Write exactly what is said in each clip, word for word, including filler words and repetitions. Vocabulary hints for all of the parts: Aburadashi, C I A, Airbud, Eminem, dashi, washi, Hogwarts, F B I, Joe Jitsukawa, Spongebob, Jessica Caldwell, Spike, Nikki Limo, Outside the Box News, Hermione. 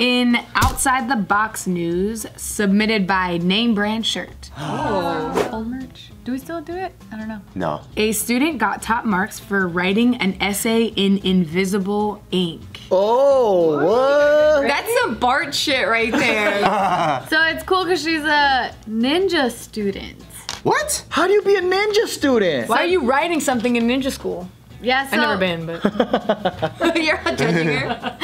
in outside the box news submitted by Name Brand Shirt. Oh, old merch. Do we still do it? I don't know. No. A student got top marks for writing an essay in invisible ink. Oh, what? That's some Bart shit right there. So it's cool because she's a ninja student. What? How do you be a ninja student? Why are you writing something in ninja school? Yeah, so I've never been, but you're not judging her.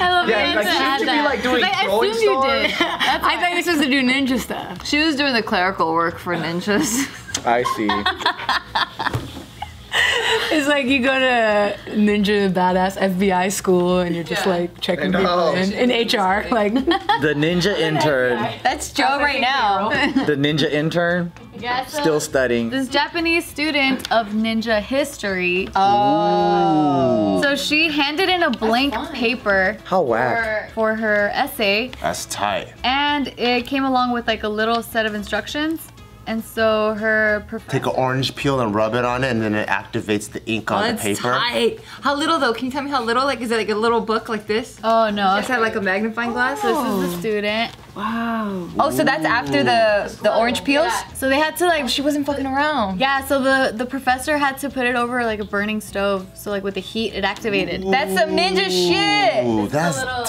I love yeah, like, she should be like doing I assumed stars. You did. That's I thought you were supposed to do ninja stuff. She was doing the clerical work for ninjas. I see. It's like you go to ninja badass F B I school and you're just yeah. like checking people in, in H R. Like the ninja intern. That's Joe right now. The ninja intern. Yeah, so still studying. This Japanese student of ninja history. Oh. Ooh. So she handed in a blank paper How whack. For, for her essay. That's tight. And it came along with like a little set of instructions. And so her professor... Take an orange peel and rub it on it and then it activates the ink oh, on the paper. That's tight. How little though? Can you tell me how little? Like, is it like a little book like this? Oh no. It's had like a magnifying oh. glass. So this is the student. Wow. Oh, so that's after the, the orange peels? Yeah. So they had to like... She wasn't fucking around. Yeah, so the, the professor had to put it over like a burning stove. So like with the heat, it activated. Ooh. That's some ninja shit. Ooh, that's little,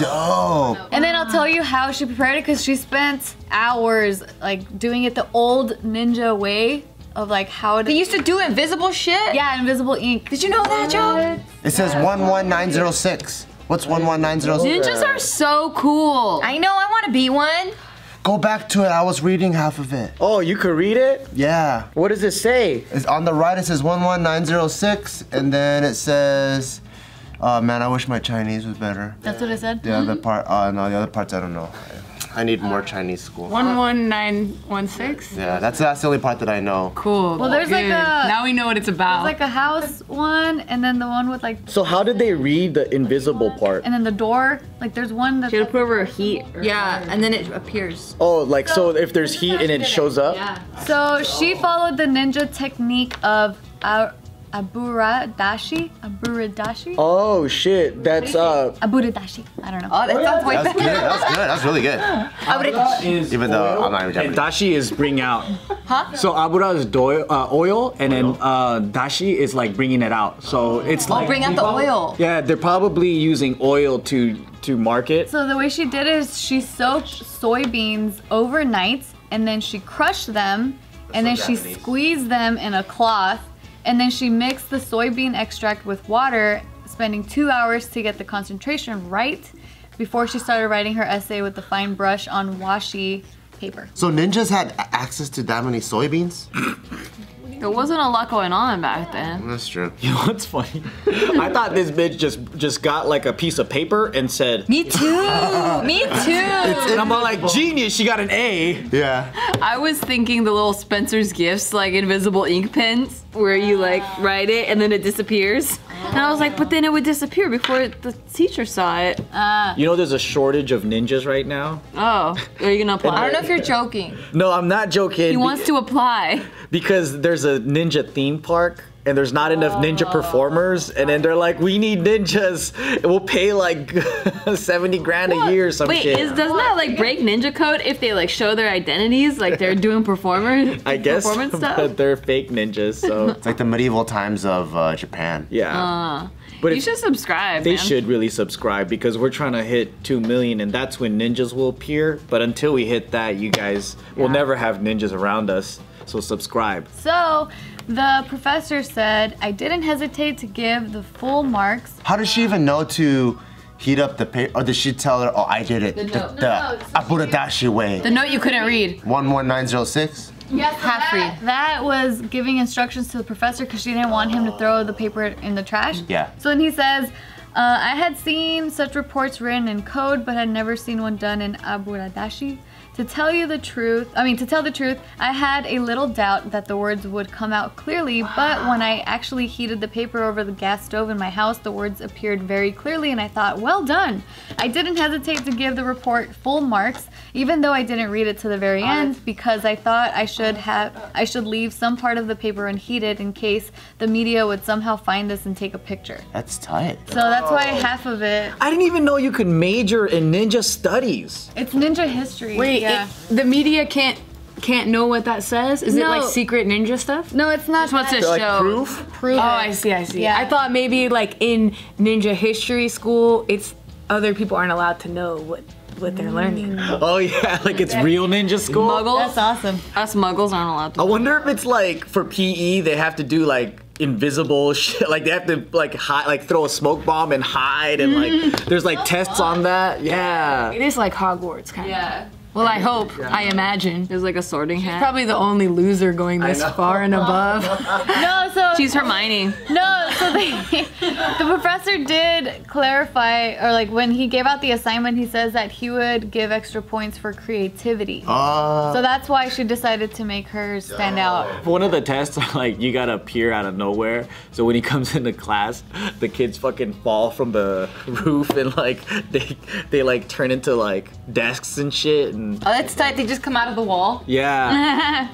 dope. And then I'll tell you how she prepared it because she spent hours like doing it the old ninja way of like how to- They used to do invisible shit? Yeah, invisible ink. Did you know that, Joe? It says one one nine zero six. What's one one nine zero six? Ninjas are so cool. I know, I want to be one. Go back to it, I was reading half of it. Oh, you could read it? Yeah. What does it say? It's on the right, it says one one nine zero six, and then it says, oh man, I wish my Chinese was better. That's what it said? The other part, uh, no, the other parts I don't know. I need more Chinese school. one one nine one six? Yeah, that's, that's the only part that I know. Cool. Well, there's Good. like a... Now we know what it's about. There's like a house one, and then the one with like... So how did they read the invisible part? And then the door, like there's one that... She had to put over a heat. Yeah, and then it appears. Oh, like so, so if there's heat and it shows up? Yeah. So she followed the ninja technique of... Our, Aburadashi? Aburadashi? Oh shit, that's uh... Aburadashi, I don't know. Oh, that sounds way better. That's good, that's good, that's really good. Aburadashi. Even though I'm not even Japanese. Dashi is bring out. Huh? So abura is doil, uh, oil, and oil. then uh, dashi is like bringing it out. So it's like... Oh, bring out the oil. Yeah, they're probably using oil to, to market. So the way she did is she soaked soybeans overnight, and then she crushed them, that's and so then Japanese. she squeezed them in a cloth, and then she mixed the soybean extract with water, spending two hours to get the concentration right before she started writing her essay with the fine brush on washi paper. So ninjas had access to that many soybeans? There wasn't a lot going on back then. That's true. You know what's funny? I thought this bitch just just got like a piece of paper and said, me too, me too. It's and I'm all like, genius, she got an A. Yeah. I was thinking the little Spencer's Gifts, like invisible ink pens, where you like write it and then it disappears. And I was like, but then it would disappear before the teacher saw it. Uh, you know there's a shortage of ninjas right now? Oh, are you gonna apply? I don't know if you're joking. No, I'm not joking. He wants to apply. Because there's a ninja theme park and there's not enough ninja performers and then they're like, we need ninjas. We'll pay like seventy grand what? a year or some Wait, shit. Wait, doesn't that like break ninja code if they like show their identities like they're doing performers? I guess, performance stuff? But they're fake ninjas, so. It's like the medieval times of uh, Japan. Yeah. Uh, but you should subscribe, They man. should really subscribe because we're trying to hit two million and that's when ninjas will appear. But until we hit that, you guys yeah. will never have ninjas around us. So subscribe. So the professor said, I didn't hesitate to give the full marks. How does she even know to heat up the paper? Or did she tell her, oh, I did it the, the, no, the no, Aburadashi way? The note you couldn't read. one one nine zero six? Yes, so half read. That, that was giving instructions to the professor because she didn't want him to throw the paper in the trash. Yeah. So then he says, uh, I had seen such reports written in code, but had never seen one done in Aburadashi. To tell you the truth, I mean, to tell the truth, I had a little doubt that the words would come out clearly, but when I actually heated the paper over the gas stove in my house, the words appeared very clearly and I thought, well done. I didn't hesitate to give the report full marks, even though I didn't read it to the very end, because I thought I should have, I should leave some part of the paper unheated in case the media would somehow find this and take a picture. That's tight. So that's why half of it. I didn't even know you could major in ninja studies. It's ninja history. Wait. Yeah. It, the media can't can't know what that says? Is no. it like secret ninja stuff? No, it's not. It's what's it show? Like proof? Proof. Oh, I see, I see. Yeah. I thought maybe like in ninja history school, it's other people aren't allowed to know what, what they're mm. learning. Oh yeah, like it's real ninja school? Muggles? That's awesome. Us muggles aren't allowed to I wonder if it's like for P E, they have to do like invisible shit, like they have to like hide, like throw a smoke bomb and hide and mm. like, there's like oh, tests God. on that, yeah. It is like Hogwarts kind of. Yeah. Well, I hope. Yeah. I imagine. There's like a sorting hat. She's probably the only loser going this far and above. No, so she's Hermione. No, so they, the professor did clarify, or like when he gave out the assignment, he says that he would give extra points for creativity. Uh, so that's why she decided to make her stand uh, out. One of the tests, like you gotta appear out of nowhere. So when he comes into class, the kids fucking fall from the roof and like they they like turn into like desks and shit. Oh, that's tight. They just come out of the wall. Yeah.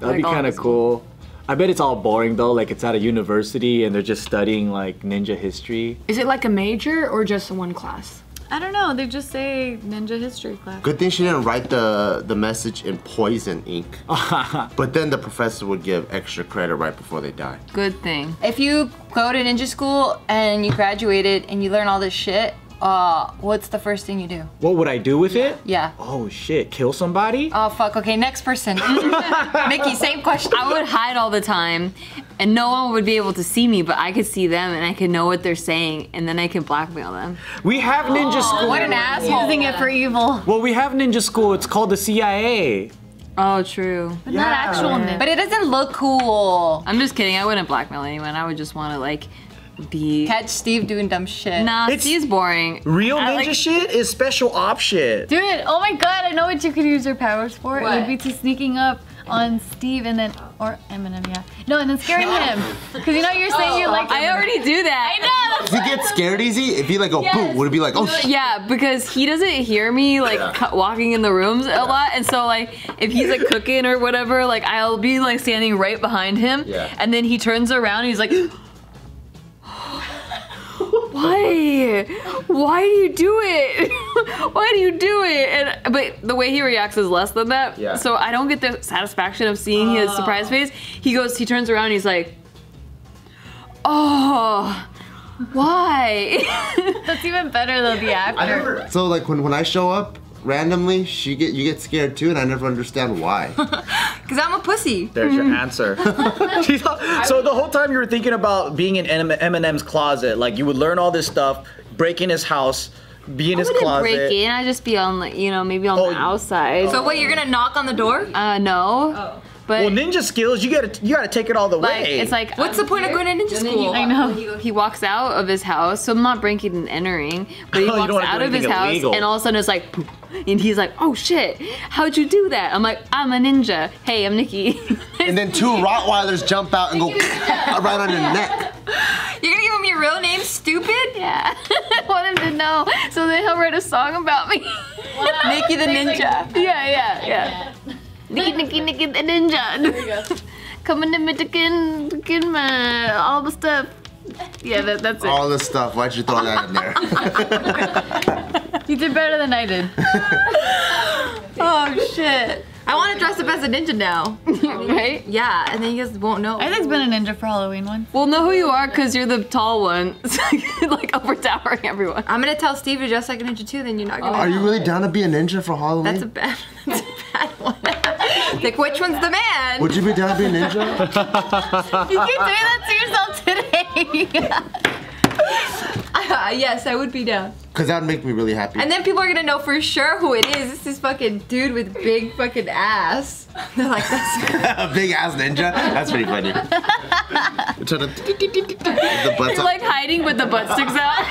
That'd be kind of cool. I bet it's all boring though, like it's at a university and they're just studying like ninja history. Is it like a major or just one class? I don't know, they just say ninja history class. Good thing she didn't write the, the message in poison ink. But then the professor would give extra credit right before they die. Good thing. If you go to ninja school and you graduated and you learn all this shit, Uh, what's the first thing you do? What would I do with it? Yeah. Oh shit, kill somebody? Oh fuck, okay, next person. Nikki, same question. I would hide all the time and no one would be able to see me, but I could see them and I could know what they're saying and then I could blackmail them. We have ninja oh, school. What an asshole. Using it for evil. Well, we have ninja school, it's called the C I A. Oh, true. But yeah. Not actual ninja. But it doesn't look cool. I'm just kidding, I wouldn't blackmail anyone. I would just want to like, Be. Catch Steve doing dumb shit. Nah, it's Steve's boring. Real I ninja like... shit is special op shit. Dude, oh my god, I know what you could use your powers for. What? It would be to sneaking up on Steve and then, or Eminem, yeah. No, and then scaring him. Because you know you're saying oh, you like I him. already do that. I know. Does he get scared easy? It'd be like a yes. boom. Would it be like, oh shit? Yeah, because he doesn't hear me like yeah. cut, walking in the rooms yeah. a lot. And so like, if he's like cooking or whatever, like I'll be like standing right behind him. Yeah. And then he turns around and he's like, Why? Why do you do it? Why do you do it? And but the way he reacts is less than that. Yeah. So I don't get the satisfaction of seeing oh. his surprise face. He goes, he turns around, and he's like, oh, why? That's even better though, the actor. I never, so like when when I show up randomly, she get you get scared too, and I never understand why. Cause I'm a pussy. There's your answer. So the whole time you were thinking about being in Eminem's closet, like you would learn all this stuff, break in his house, be in I his closet. I wouldn't break in. I'd just be on, like, you know, maybe on oh, the outside. Oh. So what? You're gonna knock on the door? Uh, no. Oh. But well, ninja skills, you gotta you gotta take it all the like, way. It's like, what's I'm the point here? of going to ninja school? You, I know. He walks out of his house, so I'm not breaking and entering, but he walks out of his house, illegal. and all of a sudden it's like, and he's like, oh shit, how'd you do that? I'm like, I'm a ninja. Hey, I'm Nikki. And then two Rottweilers jump out and go right on your neck. You're gonna give him your real name, stupid? Yeah. I want him to know, so then he'll write a song about me. Wow. Nikki the ninja. Yeah, yeah, yeah. Nikki, Nikki, Nikki the ninja. There you go. Coming in with the kin, kin man, all the stuff. Yeah, that, that's it. All the stuff. Why'd you throw that in there? You did better than I did. Oh shit! I want to dress up as a ninja now, right? Yeah, and then you guys won't know. I think's been a ninja for Halloween once. We'll know who you are because you're the tall one, like overtowering everyone. I'm gonna tell Steve to dress like a ninja too. Then you're not gonna. Oh, are you really down to be a ninja for Halloween? That's a bad. That's a bad one. Like, which one's the man? Would you be down to be a ninja? You keep doing that to yourself today. uh, yes, I would be down. Because that would make me really happy. And then people are going to know for sure who it is. This is fucking dude with big fucking ass. They're like, that's a big ass ninja? That's pretty funny. You're trying to the butts You're like hiding with the butt sticks out.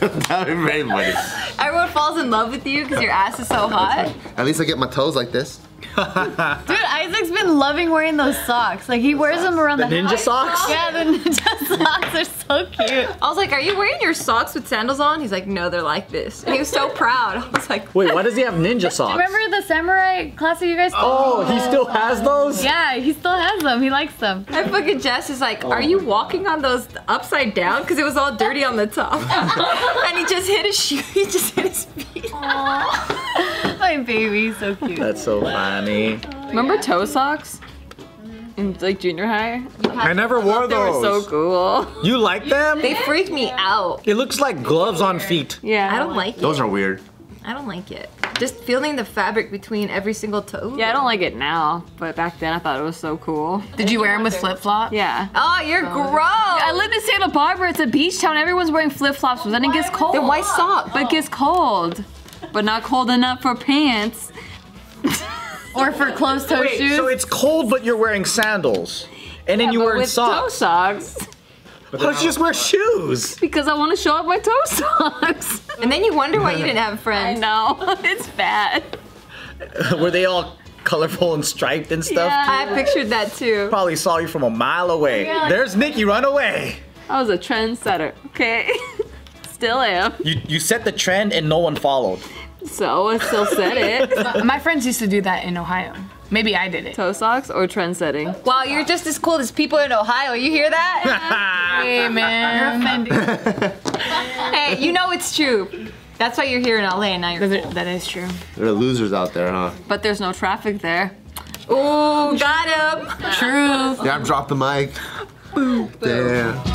That would be very funny. Everyone falls in love with you because your ass is so hot. At least I get my toes like this. Dude, Isaac's been loving wearing those socks. Like he the wears socks. them around the, the ninja house. socks. Yeah, the ninja socks are so cute. I was like, "Are you wearing your socks with sandals on?" He's like, "No, they're like this." And he was so proud. I was like, "Wait, why does he have ninja socks?" Do you remember the samurai class that you guys? Oh, he still has those? Yeah, he still has them. He likes them. And fucking Jess is like, oh, "Are you walking on those upside down? Because it was all dirty on the top." And he just hit his shoe. He just hit his feet. My baby, so cute. That's so funny. Oh, Remember yeah. toe socks? In like junior high? I never wore those. They were so cool. You like them? They freaked me out. It looks like gloves on feet. Yeah. I don't like it. Those are weird. I don't like it. Just feeling the fabric between every single toe. Yeah, I don't like it now, but back then I thought it was so cool. Did you wear them with flip-flops? Yeah. Oh, you're oh. gross. I live in Santa Barbara. It's a beach town. Everyone's wearing flip-flops, but then it gets cold. Then why sock? But it gets cold. But not cold enough for pants. Or for closed-toe shoes. So it's cold, but you're wearing sandals, and yeah, then you wear socks. Toe socks. Why don't you just wear shoes? Because I want to show off my toe socks. And then you wonder why you didn't have friends. I know. It's bad. Were they all colorful and striped and stuff? Yeah, too? I pictured that too. Probably saw you from a mile away. Yeah, like, there's Nikki, run away. I was a trendsetter. Okay. Still am. You you set the trend and no one followed. So I still said it. My friends used to do that in Ohio. Maybe I did it. Toe socks or trend setting? Wow, you're just as cool as people in Ohio. You hear that? Hey, man. You're offended. Hey, you know it's true. That's why you're here in L A and now you're cool. That is true. There are losers out there, huh? But there's no traffic there. Ooh, got him. True. Yeah, I dropped the mic. Boom. Damn.